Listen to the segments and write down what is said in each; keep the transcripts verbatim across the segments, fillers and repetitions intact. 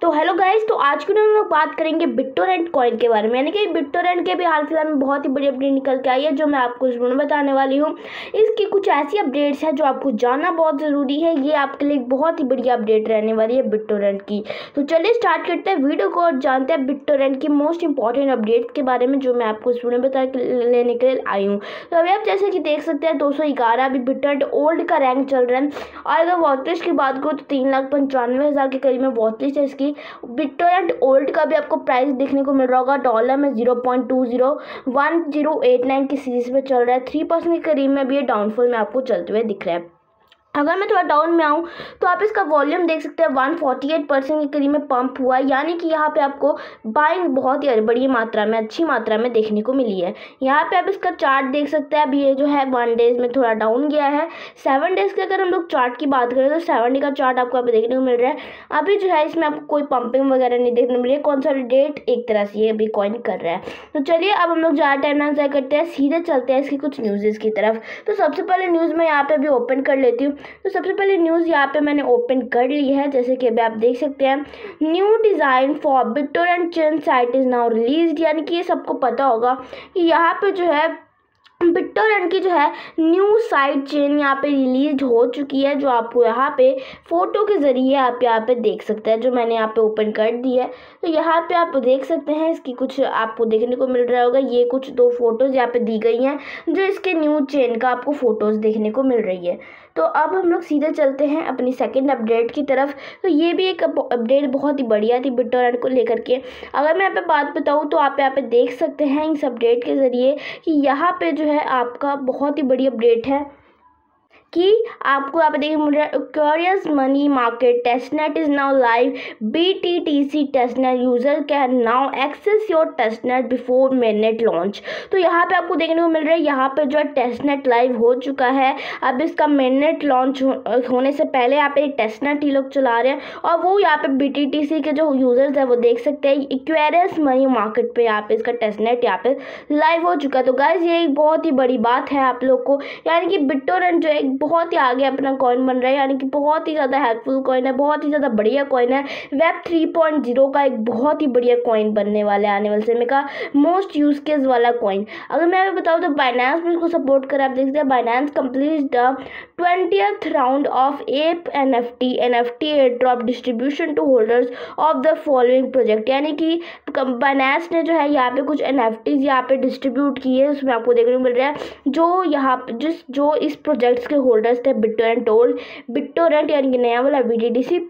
तो hello guys, तो आज के वीडियो में लोग बात करेंगे बिटटोरेंट कॉइन के बारे में, यानी कि बिटटोरेंट के भी हाल फिलहाल में बहुत ही बड़ी अपडेट निकल के आई है जो मैं आपको जरूर बताने वाली हूँ। इसकी कुछ ऐसी अपडेट्स हैं जो आपको जानना बहुत ज़रूरी है, ये आपके लिए बहुत ही बढ़िया अपडेट रहने वाली है बिटटोरेंट की। तो चलिए स्टार्ट करते हैं वीडियो को और जानते हैं बिटटोरेंट की मोस्ट इंपॉर्टेंट अपडेट के बारे में जो मैं आपको इस वीडियो में बता लेने के लिए आई हूँ। तो अभी आप जैसे कि देख सकते हैं दो सौ ग्यारह अभी बिटटोरेंट ओल्ड का रैंक चल रहा है और अगर वॉचलिस्ट की बात करूँ तो तीन लाख पंचानवे हज़ार के करीब में वॉचलिस्ट है इसकी। बिटटोरेंट ओल्ड का भी आपको प्राइस देखने को मिल रहा होगा डॉलर में zero point two zero one zero eight nine की सीरीज में चल रहा है। थ्री परसेंट के करीब में भी ये डाउनफॉल में आपको चलते हुए दिख रहा है। अगर मैं थोड़ा डाउन में आऊँ तो आप इसका वॉल्यूम देख सकते हैं एक सौ अड़तालीस परसेंट के करीब में पंप हुआ है, यानी कि यहाँ पे आपको बाइंग बहुत ही बड़ी मात्रा में अच्छी मात्रा में देखने को मिली है। यहाँ पे आप इसका चार्ट देख सकते हैं। अब ये जो है वन डेज़ में थोड़ा डाउन गया है। सेवन डेज़ के अगर हम लोग चार्ट की बात करें तो सेवन डे का चार्ट आपको अभी देखने को मिल रहा है। अभी जो है इसमें आपको कोई पंपिंग वगैरह नहीं देखने को मिली है, कॉन्सोलिडेट एक तरह से ये अभी कॉइन कर रहा है। तो चलिए अब हम लोग ज़्यादा टाइम ना ज़ाया करते हैं, सीधे चलते हैं इसकी कुछ न्यूज़ की तरफ। तो सबसे पहले न्यूज़ मैं यहाँ पर अभी ओपन कर लेती हूँ। तो सबसे पहले न्यूज़ यहाँ पे मैंने ओपन कर ली है, जैसे कि अभी आप देख सकते हैं new design for BitTorrent chain site is now released, यानी कि ये सबको पता होगा कि यहाँ पे जो है बिटटोरेंट की जो है न्यू साइड चेन यहाँ पे रिलीज हो चुकी है, जो आपको यहाँ पे फ़ोटो के ज़रिए आप यहाँ पे देख सकते हैं, जो मैंने यहाँ पे ओपन कर दी है। तो यहाँ पे आप देख सकते हैं इसकी कुछ आपको देखने को मिल रहा होगा, ये कुछ दो फोटोज़ यहाँ पे दी गई हैं जो इसके न्यू चेन का आपको फ़ोटोज़ देखने को मिल रही है। तो अब हम लोग सीधे चलते हैं अपनी सेकेंड अपडेट की तरफ। तो ये भी एक अपडेट बहुत ही बढ़िया थी बिटटोरेंट को लेकर के। अगर मैं यहाँ पर बात बताऊँ तो आप यहाँ पर देख सकते हैं इस अपडेट के ज़रिए कि यहाँ पर जो है आपका बहुत ही बड़ी अपडेट है कि आपको यहाँ पे देखने मिल रहा है curious money market testnet is now live. B T T C testnet user can now access your testnet before midnight launch. तो यहाँ पे आपको देखने को मिल रहा है यहाँ पे जो है टेस्टनेट लाइव हो चुका है। अब इसका मिडनाइट लॉन्च हो, होने से पहले यहाँ पे एक टेस्टनेट ही लोग चला रहे हैं और वो यहाँ पे बी टी टी सी के जो यूज़र्स हैं वो देख सकते हैं क्यूरियस मनी मार्केट पर यहाँ पे इसका टेस्टनेट यहाँ पे लाइव हो चुका है। तो गाइज़ ये एक बहुत ही बड़ी बात है आप लोग को, यानी कि बिटटोरेंट जो है बहुत ही आगे अपना कॉइन बन रहा है, यानी कि बहुत ही ज़्यादा हेल्पफुल कॉइन है, बहुत ही ज़्यादा बढ़िया कॉइन है। वेब थ्री पॉइंट ज़ीरो का एक बहुत ही बढ़िया कॉइन बनने वाला है आने वाले समय का, मोस्ट यूज केस वाला कॉइन। अगर मैं अभी बताऊँ तो बाइनेंस में इसको सपोर्ट कर आप देखते हैं Binance complete the twentieth round of ape N F T N F T air drop distribution to holders of the following project, यानी कि बाइनेंस ने जो है यहाँ पे कुछ एन एफ टीज यहाँ पे डिस्ट्रीब्यूट की है, उसमें आपको देखने को मिल रहा है जो यहाँ पर जिस जो इस प्रोजेक्ट्स के होल्डर्स थे बिटटोरेंट ओल्ड, बिटटोरेंट यानी कि नया वाला B T T C,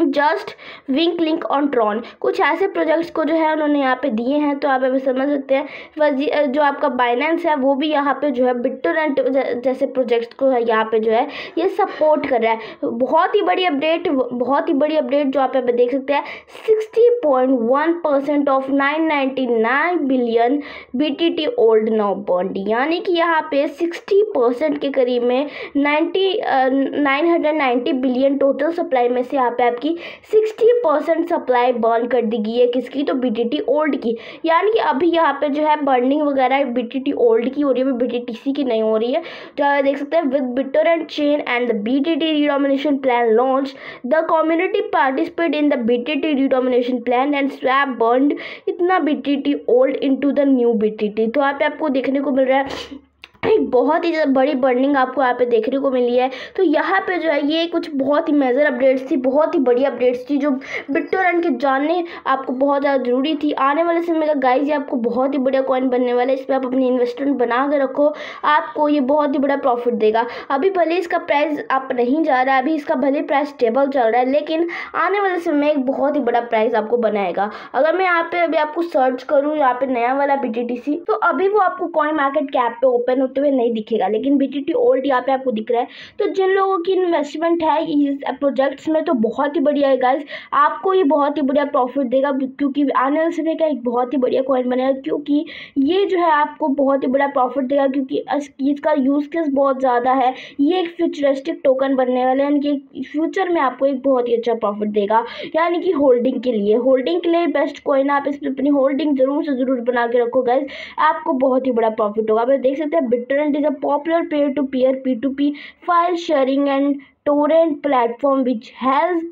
just WINkLink on Tron, कुछ ऐसे प्रोजेक्ट्स को जो है उन्होंने यहाँ पे दिए हैं। तो आप अभी समझ सकते हैं जो आपका बाइनेंस है वो भी यहाँ पे जो है बिटटोरेंट जैसे प्रोजेक्ट्स को है यहाँ पे जो है ये सपोर्ट कर रहा है। बहुत ही बड़ी अपडेट बहुत ही बड़ी अपडेट जो आप यहाँ पे देख सकते हैं sixty point one percent of nine ninety nine billion B T T old now bond, यानी कि यहाँ पे सिक्सटी परसेंट के करीब में ninety nine hundred ninety billion total supply में से यहाँ पे आपकी सिक्सटी परसेंट सप्लाई बर्न कर दी गई है। किसकी? तो बी टी टी ओल्ड की, यानी कि अभी यहाँ पे जो है बर्निंग वगैरह बी टी टी ओल्ड की हो रही है, बी टी टी सी की नहीं हो रही है। तो आप देख सकते हैं with BitTorrent chain and the B T T redenomination plan launch the community participate in the B T T redenomination plan and swap burn इतना B T T old into the new B T T. तो आप आपको देखने को मिल रहा है एक बहुत ही ज़्यादा बड़ी बर्निंग आपको यहाँ पे देखने को मिली है। तो यहाँ पे जो है ये कुछ बहुत ही मेजर अपडेट्स थी, बहुत ही बढ़िया अपडेट्स थी जो बिटटोरेंट के जानने आपको बहुत ज़्यादा ज़रूरी थी। आने वाले समय का गाइस ये आपको बहुत ही बढ़िया कॉइन बनने वाला है, इस पर आप अपनी इन्वेस्टमेंट बना के रखो, आपको ये बहुत ही बड़ा प्रॉफिट देगा। अभी भले इसका प्राइस अप नहीं जा रहा है, अभी इसका भले प्राइस स्टेबल चल रहा है, लेकिन आने वाले समय एक बहुत ही बड़ा प्राइस आपको बनाएगा। अगर मैं यहाँ पर अभी आपको सर्च करूँ यहाँ पर नया वाला बी टी टी सी तो अभी वो आपको कॉइन मार्केट कैप पर ओपन होते हुए नहीं दिखेगा, लेकिन बी टी टी ओल्ड यहाँ पे आपको दिख रहा है। तो जिन लोगों की इन्वेस्टमेंट है इस प्रोजेक्ट्स में तो बहुत ही बढ़िया है गाइस, आपको ये बहुत ही बढ़िया प्रॉफिट देगा क्योंकि आने वाले समय का एक बहुत ही बढ़िया कॉइन बनेगा, क्योंकि ये जो है आपको बहुत ही बड़ा प्रॉफिट देगा क्योंकि इसका यूज केस बहुत ज़्यादा है। ये एक फ्यूचरिस्टिक टोकन बनने वाला है, यानी कि फ्यूचर में आपको एक बहुत ही अच्छा प्रॉफिट देगा, यानी कि होल्डिंग के लिए होल्डिंग के लिए बेस्ट कॉइन। आप इस पर अपनी होल्डिंग जरूर से ज़रूर बना के रखो गाइस, आपको बहुत ही बड़ा प्रॉफिट होगा। आप देख सकते हैं BitTorrent is a popular peer-to-peer P two P file sharing and torrent platform which has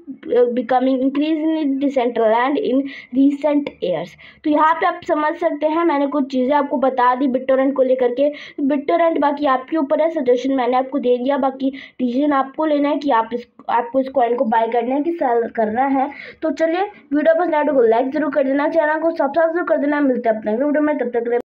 becoming increasingly decentralized in recent years. तो यहाँ पे आप समझ सकते हैं, मैंने कुछ चीज़ें आपको बता दी BitTorrent को लेकर के। BitTorrent बाकी आपके ऊपर है, सजेशन मैंने आपको दे दिया, बाकी डिसीजन आपको लेना है कि आप इस आपको इस कॉइन को बाय करना है कि सेल करना है। तो चलिए, वीडियो पसंद आए तो लाइक जरूर कर देना, चैनल को सब्सक्राइब जरूर कर देना। मिलते हैं अपने वीडियो में, तब तक